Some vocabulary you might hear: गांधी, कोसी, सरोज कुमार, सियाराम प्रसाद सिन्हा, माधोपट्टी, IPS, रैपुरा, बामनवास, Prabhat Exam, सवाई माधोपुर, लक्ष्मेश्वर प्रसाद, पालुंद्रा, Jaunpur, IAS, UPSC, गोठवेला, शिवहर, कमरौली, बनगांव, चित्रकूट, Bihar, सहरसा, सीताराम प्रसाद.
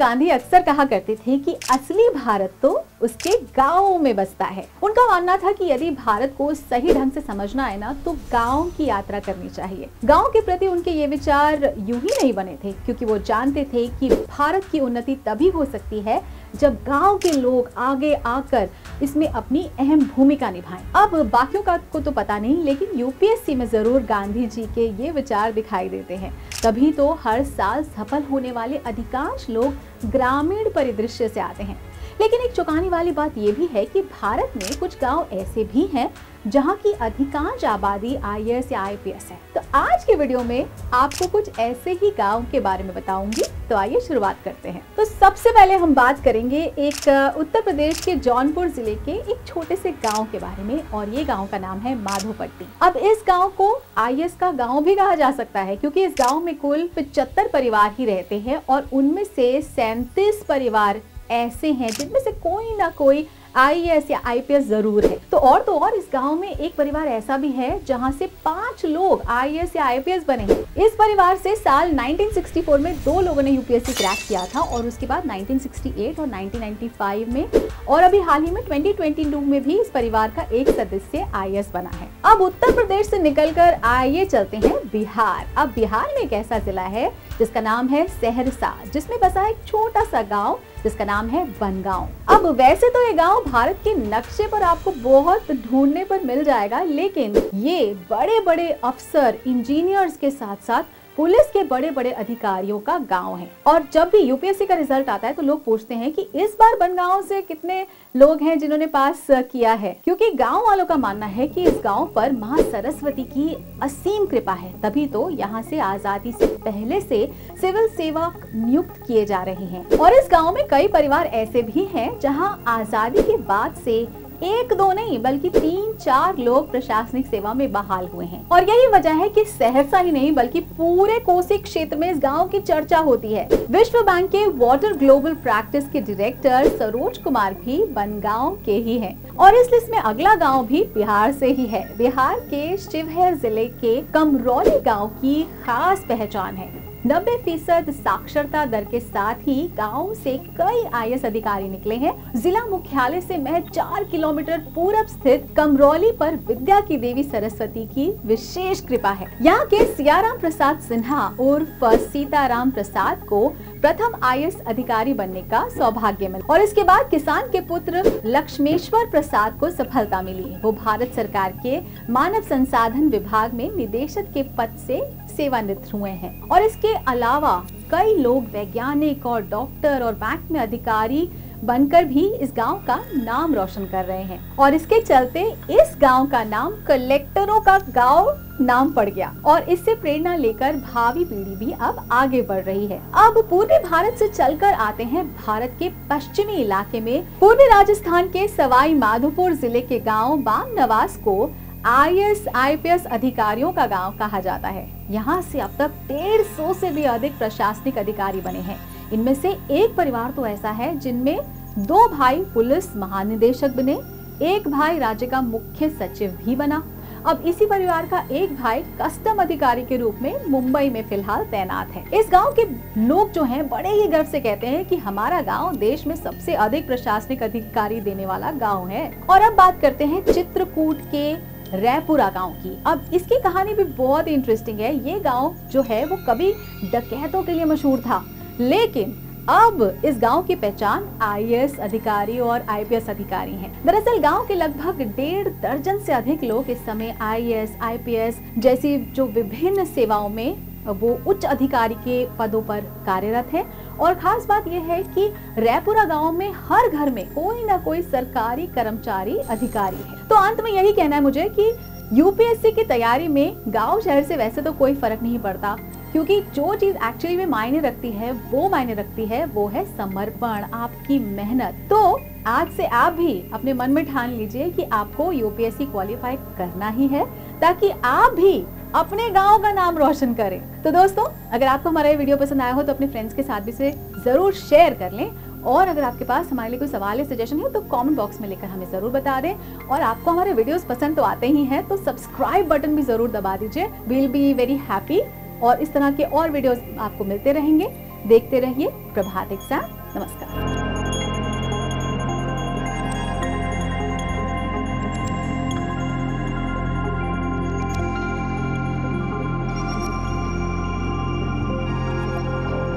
गांधी अक्सर कहा करते थे कि असली भारत तो उसके गाँव में बसता है। उनका मानना था कि यदि भारत को सही ढंग से समझना है ना तो गाँव की यात्रा करनी चाहिए। गाँव के प्रति उनके ये विचार यूं ही नहीं बने थे, क्योंकि वो जानते थे कि भारत की उन्नति तभी हो सकती है जब गाँव के लोग आगे आकर इसमें अपनी अहम भूमिका निभाएं। अब बाकियों का को तो पता नहीं, लेकिन यूपीएससी में जरूर गांधी जी के ये विचार दिखाई देते हैं। तभी तो हर साल सफल होने वाले अधिकांश लोग ग्रामीण परिदृश्य से आते हैं। लेकिन एक चौंकाने वाली बात यह भी है कि भारत में कुछ गांव ऐसे भी हैं जहां की अधिकांश आबादी आईएएस या आईपीएस है। तो आज के वीडियो में आपको कुछ ऐसे ही गांव के बारे में बताऊंगी, तो आइए शुरुआत करते हैं। तो सबसे पहले हम बात करेंगे एक उत्तर प्रदेश के जौनपुर जिले के एक छोटे से गांव के बारे में, और ये गांव का नाम है माधोपट्टी। अब इस गांव को आईएएस का गांव भी कहा जा सकता है, क्योंकि इस गाँव में कुल 75 परिवार ही रहते हैं और उनमें से 37 परिवार ऐसे हैं जिनमें से कोई ना कोई आईएएस या आईपीएस जरूर है। तो और इस गांव में एक परिवार ऐसा भी है जहां से 5 लोग आईएएस या आईपीएस बने हैं। इस परिवार से साल 1964 में 2 लोगों ने यूपीएससी क्रैक किया था, और उसके बाद 1968 और 1995 में, और अभी हाल ही में 2022 में भी इस परिवार का एक सदस्य आईएएस बना है। अब उत्तर प्रदेश से निकलकर आइए चलते हैं बिहार। अब बिहार में एक ऐसा जिला है जिसका नाम है सहरसा, जिसमें बसा एक छोटा सा गाँव जिसका नाम है बनगांव। अब वैसे तो ये गांव भारत के नक्शे पर आपको बहुत ढूंढने पर मिल जाएगा, लेकिन ये बड़े बड़े अफसर, इंजीनियर्स के साथ साथ पुलिस के बड़े बड़े अधिकारियों का गांव है। और जब भी यूपीएससी का रिजल्ट आता है तो लोग पूछते हैं कि इस बार बनगांव से कितने लोग हैं जिन्होंने पास किया है, क्योंकि गांव वालों का मानना है कि इस गांव पर मां सरस्वती की असीम कृपा है, तभी तो यहां से आजादी से पहले से सिविल सेवक नियुक्त किए जा रहे हैं। और इस गाँव में कई परिवार ऐसे भी है जहाँ आजादी के बाद से 1-2 नहीं बल्कि 3-4 लोग प्रशासनिक सेवा में बहाल हुए हैं। और यही वजह है कि सहरसा ही नहीं बल्कि पूरे कोसी क्षेत्र में इस गांव की चर्चा होती है। विश्व बैंक के वाटर ग्लोबल प्रैक्टिस के डायरेक्टर सरोज कुमार भी बनगांव के ही हैं। और इस लिस्ट में अगला गांव भी बिहार से ही है। बिहार के शिवहर जिले के कमरौली गाँव की खास पहचान है। 90% साक्षरता दर के साथ ही गांव से कई आईएएस अधिकारी निकले हैं। जिला मुख्यालय से महज 4 किलोमीटर पूरब स्थित कमरौली पर विद्या की देवी सरस्वती की विशेष कृपा है। यहाँ के सियाराम प्रसाद सिन्हा उर्फ सीताराम प्रसाद को प्रथम आईएएस अधिकारी बनने का सौभाग्य मिला, और इसके बाद किसान के पुत्र लक्ष्मेश्वर प्रसाद को सफलता मिली। वो भारत सरकार के मानव संसाधन विभाग में निदेशक के पद से सेवानिवृत्त हुए हैं। और इसके अलावा कई लोग वैज्ञानिक और डॉक्टर और बैंक में अधिकारी बनकर भी इस गांव का नाम रोशन कर रहे हैं, और इसके चलते इस गांव का नाम कलेक्टरों का गांव नाम पड़ गया, और इससे प्रेरणा लेकर भावी पीढ़ी भी अब आगे बढ़ रही है। अब पूर्वी भारत से चलकर आते हैं भारत के पश्चिमी इलाके में। पूर्वी राजस्थान के सवाई माधोपुर जिले के गाँव बामनवास को आईएएस आईपीएस अधिकारियों का गांव कहा जाता है। यहां से अब तक 150 से भी अधिक प्रशासनिक अधिकारी बने हैं। इनमें से एक परिवार तो ऐसा है जिनमें 2 भाई पुलिस महानिदेशक बने, एक भाई राज्य का मुख्य सचिव भी बना। अब इसी परिवार का एक भाई कस्टम अधिकारी के रूप में मुंबई में फिलहाल तैनात है। इस गांव के लोग जो हैं बड़े ही गर्व से कहते हैं कि हमारा गांव देश में सबसे अधिक प्रशासनिक अधिकारी देने वाला गांव है। और अब बात करते हैं चित्रकूट के रैपुरा गांव की। अब इसकी कहानी भी बहुत इंटरेस्टिंग है। ये गांव जो है वो कभी डकैतों के लिए मशहूर था, लेकिन अब इस गांव की पहचान आईएएस अधिकारी और आईपीएस अधिकारी हैं। दरअसल गांव के लगभग 1.5 दर्जन से अधिक लोग इस समय आईएएस आईपीएस जैसी जो विभिन्न सेवाओं में वो उच्च अधिकारी के पदों पर कार्यरत है। और खास बात यह है कि रैपुरा गांव में हर घर में कोई ना कोई सरकारी कर्मचारी अधिकारी है। तो अंत में यही कहना है मुझे कि यूपीएससी की तैयारी में गांव शहर से वैसे तो कोई फर्क नहीं पड़ता, क्योंकि जो चीज एक्चुअली में मायने रखती है वो है समर्पण, आपकी मेहनत। तो आज से आप भी अपने मन में ठान लीजिए कि आपको यूपीएससी क्वालिफाई करना ही है, ताकि आप भी अपने गांव का नाम रोशन करें। तो दोस्तों, अगर आपको हमारा ये वीडियो पसंद आया हो तो अपने फ्रेंड्स के साथ भी इसे जरूर शेयर कर लें, और अगर आपके पास हमारे लिए कोई सवाल या सजेशन है तो कमेंट बॉक्स में लिखकर हमें जरूर बता दें। और आपको हमारे वीडियोस पसंद तो आते ही हैं, तो सब्सक्राइब बटन भी जरूर दबा दीजिए। We will be very happy. और इस तरह के और वीडियोस आपको मिलते रहेंगे। देखते रहिए प्रभात एग्जाम। नमस्कार।